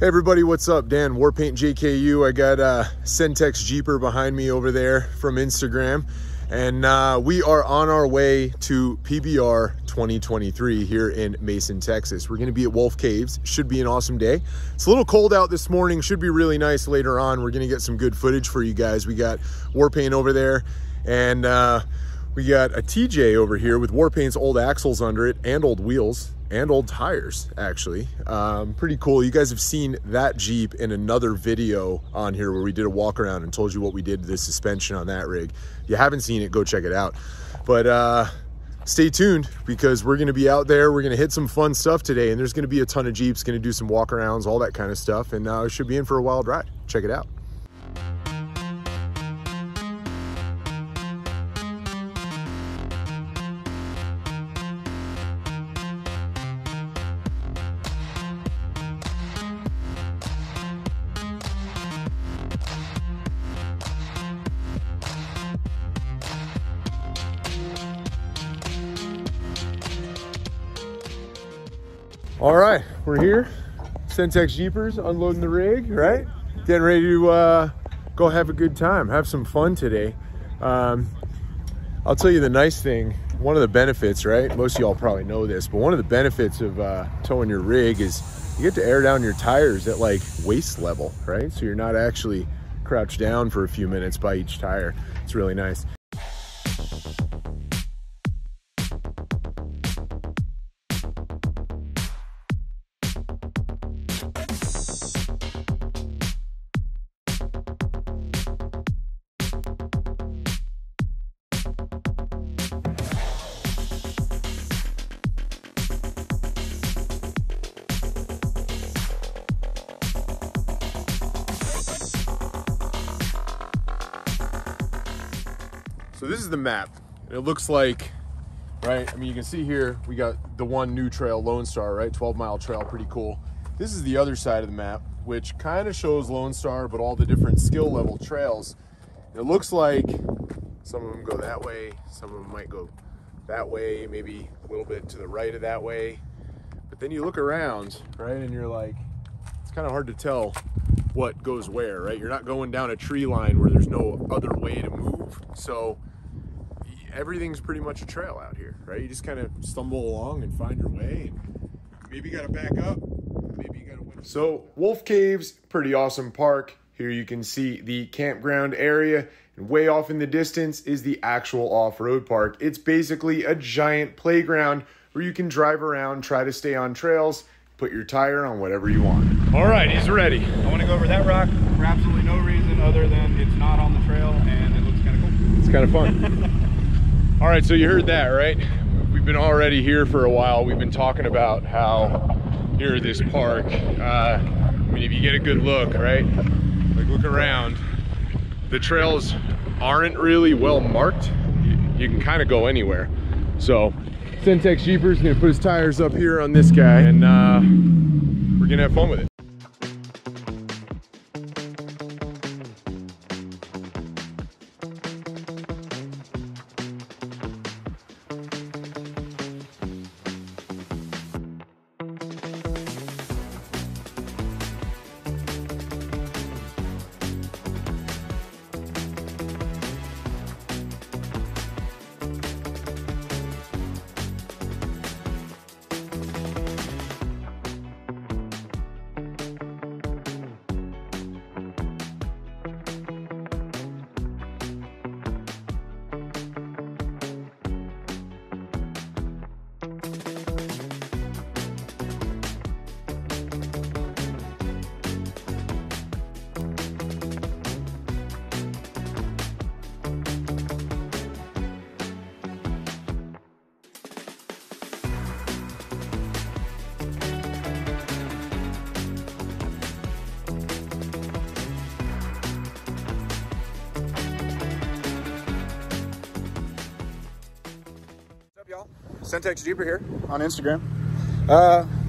Hey everybody, what's up? Dan, War Paint JKU. I got Centex Jeeper behind me over there from Instagram, and we are on our way to PBR 2023 here in Mason, Texas. We're going to be at Wolf Caves. Should be an awesome day. It's a little cold out this morning. Should be really nice later on. We're going to get some good footage for you guys. We got War Paint over there, and we got a TJ over here with War Paint's old axles under it and old wheels. And old tires, actually. Pretty cool. You guys have seen that Jeep in another video on here where we did a walk around and told you what we did to the suspension on that rig. If you haven't seen it, go check it out. But stay tuned, because we're going to be out there. We're going to hit some fun stuff today, and there's going to be a ton of Jeeps, going to do some walk arounds, all that kind of stuff, and we should be in for a wild ride. Check it out. All right, we're here, Centex Jeepers, unloading the rig, right? Getting ready to go have a good time, have some fun today. I'll tell you the nice thing, one of the benefits, right? Most of y'all probably know this, but one of the benefits of towing your rig is you get to air down your tires at like waist level, right? So you're not actually crouched down for a few minutes by each tire. It's really nice. So this is the map. It looks like, right, I mean, you can see here, we got the one new trail, Lone Star, right? 12-mile trail, pretty cool. This is the other side of the map, which kind of shows Lone Star, but all the different skill level trails. It looks like some of them go that way, some of them might go that way, maybe a little bit to the right of that way. But then you look around, right, and you're like, it's kind of hard to tell what goes where, right? You're not going down a tree line where there's no other way to move. So everything's pretty much a trail out here, right? You just kind of stumble along and find your way, and maybe you gotta back up, maybe you gotta win. So Wolf Caves, pretty awesome park. Here you can see the campground area, and way off in the distance is the actual off-road park. It's basically a giant playground where you can drive around, try to stay on trails, put your tire on whatever you want. All right, he's ready. I wanna go over that rock for absolutely no reason other than it's not on the trail and it looks kinda cool. It's kinda fun. All right, so you heard that, right? We've been already here for a while. We've been talking about how here at this park, I mean, if you get a good look, right? Like, look around. The trails aren't really well marked. You can kind of go anywhere. So Centex Jeeper's gonna put his tires up here on this guy, and we're gonna have fun with it. Centex Jeeper here on Instagram.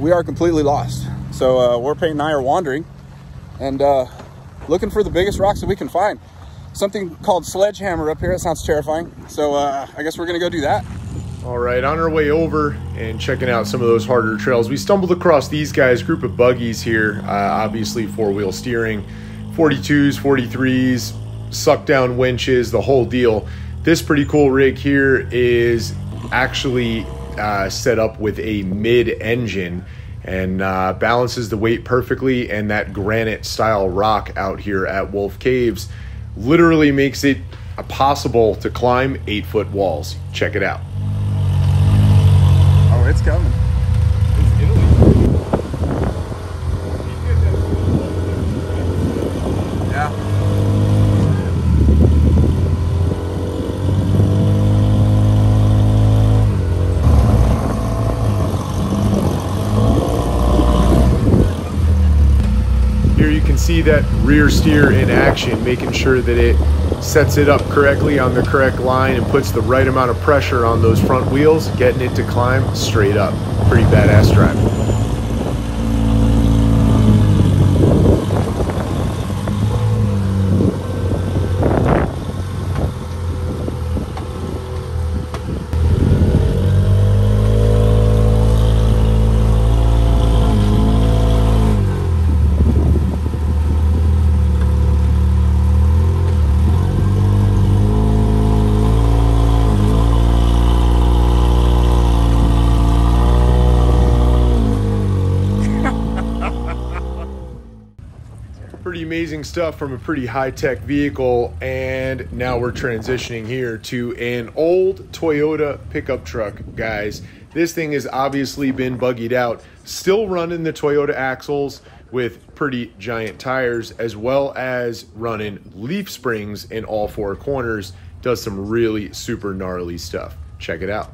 We are completely lost. So War Paint and I are wandering and looking for the biggest rocks that we can find. Something called Sledgehammer up here. That sounds terrifying. So I guess we're going to go do that. Alright, on our way over and checking out some of those harder trails, we stumbled across these guys, group of buggies here, obviously four-wheel steering, 42s, 43s, suck-down winches, the whole deal. This pretty cool rig here is actually set up with a mid-engine and balances the weight perfectly, and that granite-style rock out here at Wolf Caves literally makes it possible to climb 8-foot walls. Check it out. Oh, it's coming. It's Italy. Yeah. Here you can see that rear steer in action, making sure that it sets it up correctly on the correct line and puts the right amount of pressure on those front wheels, getting it to climb straight up. Pretty badass drive. Amazing stuff from a pretty high-tech vehicle, and now we're transitioning here to an old Toyota pickup truck, guys. This thing has obviously been buggied out, still running the Toyota axles with pretty giant tires, as well as running leaf springs in all four corners. Does some really super gnarly stuff. Check it out.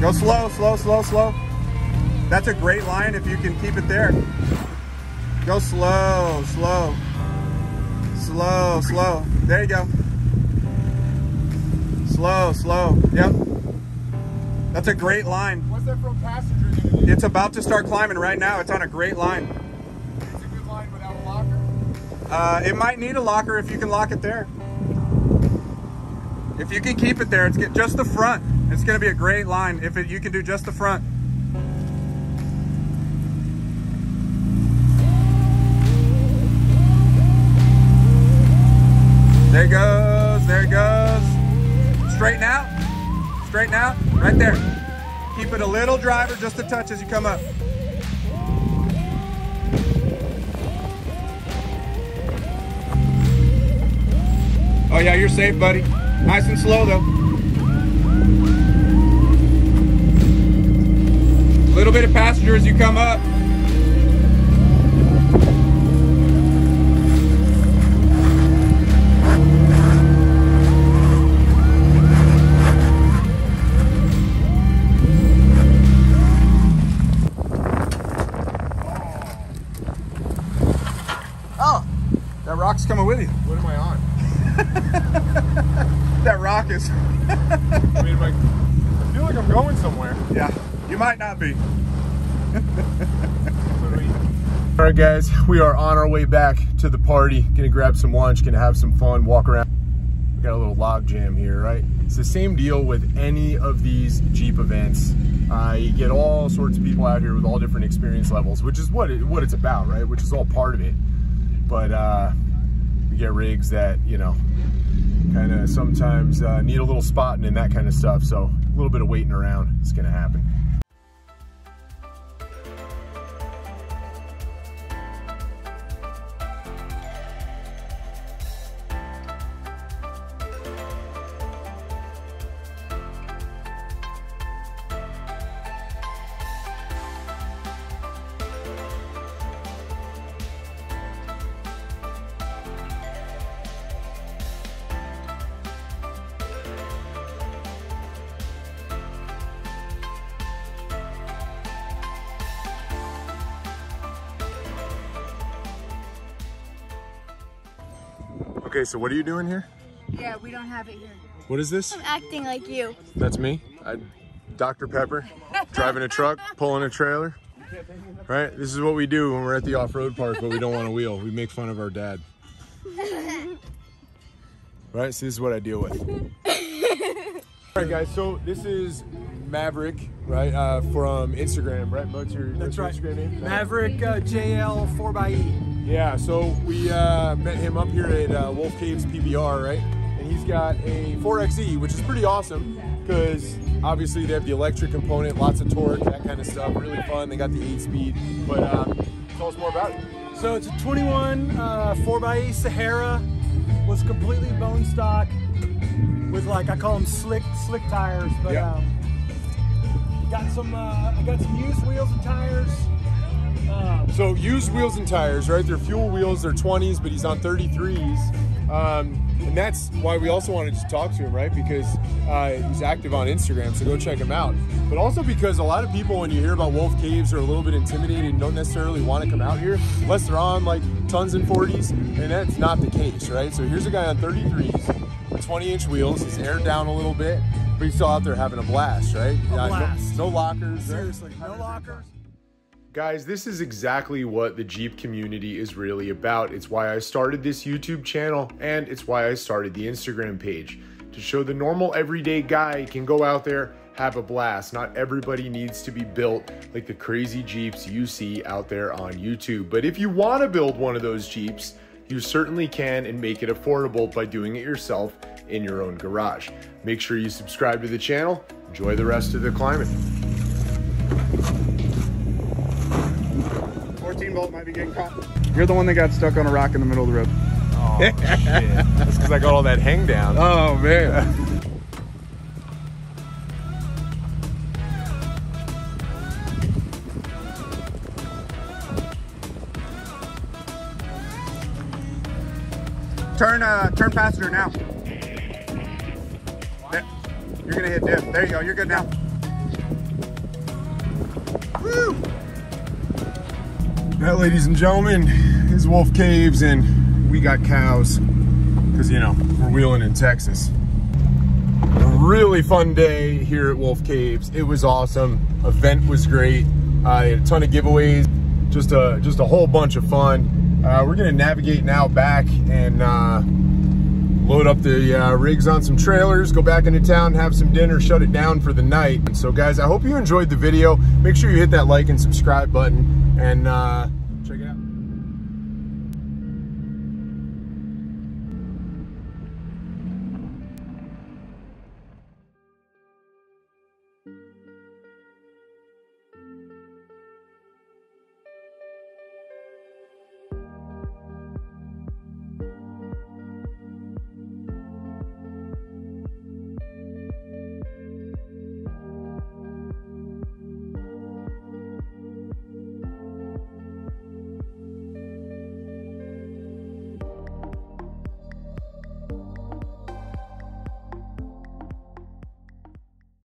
Go slow, slow, slow, slow. That's a great line if you can keep it there. Go slow, slow, slow, slow. There you go. Slow, slow. Yep. That's a great line. What's that from Passenger gonna do? It's about to start climbing right now. It's on a great line. It's a good line without a locker? It might need a locker if you can lock it there. If you can keep it there, it's just the front. It's going to be a great line if you can do just the front. There it goes. There it goes. Straighten out. Straighten out. Right there. Keep it a little driver, just a touch as you come up. Oh, yeah, you're safe, buddy. Nice and slow, though. Little bit of passenger as you come up. That rock's coming with you. What am I on? That rock is. I mean, like, I feel like I'm going somewhere. Yeah, you might not be. All right, guys, we are on our way back to the party. Gonna grab some lunch, gonna have some fun, walk around. We got a little log jam here, right? It's the same deal with any of these Jeep events. You get all sorts of people out here with all different experience levels, which is what it's about, right? Which is all part of it. But you get rigs that, you know, kind of sometimes need a little spotting and that kind of stuff. So a little bit of waiting around is gonna happen. Okay, so what are you doing here? Yeah, we don't have it here. What is this? I'm acting like you. That's me. Dr. Pepper, driving a truck, pulling a trailer. Right? This is what we do when we're at the off-road park, but we don't want a wheel. We make fun of our dad. Right? So this is what I deal with. All right, guys. So this is Maverick, right? From Instagram, right? That's right. Instagram name? Maverick JL 4xE. Yeah, so we met him up here at Wolf Caves PBR, right? And he's got a 4xE, which is pretty awesome because obviously they have the electric component, lots of torque, that kind of stuff. Really fun. They got the 8-speed, but tell us more about it. So it's a 21 4xE Sahara, was completely bone stock with, like, I call them slick tires, but yeah. I got some used wheels and tires. So used wheels and tires, right? They're fuel wheels, they're 20s, but he's on 33s. And that's why we also wanted to talk to him, right? Because he's active on Instagram, so go check him out. But also because a lot of people, when you hear about Wolf Caves, are a little bit intimidated and don't necessarily want to come out here unless they're on, like, tons and 40s, and that's not the case, right? So here's a guy on 33s with 20-inch wheels. He's aired down a little bit, but he's still out there having a blast, right? A blast. No lockers. Seriously, no lockers. Guys, this is exactly what the Jeep community is really about. It's why I started this YouTube channel, and it's why I started the Instagram page. To show the normal everyday guy can go out there, have a blast. Not everybody needs to be built like the crazy Jeeps you see out there on YouTube. But if you want to build one of those Jeeps, you certainly can, and make it affordable by doing it yourself in your own garage. Make sure you subscribe to the channel. Enjoy the rest of the climbing. 14 volt might be getting caught. You're the one that got stuck on a rock in the middle of the road. Oh, shit. That's because I got all that hang down. Oh, man. Turn passenger now. There. You're going to hit dip. There you go. You're good now. Woo! That, ladies and gentlemen, is Wolf Caves, and we got cows because, you know, we're wheeling in Texas. A really fun day here at Wolf Caves. It was awesome. Event was great. They had a ton of giveaways, just a whole bunch of fun. We're gonna navigate now back and load up the rigs on some trailers, go back into town, have some dinner, shut it down for the night. And so, guys, I hope you enjoyed the video. Make sure you hit that like and subscribe button, and check it out.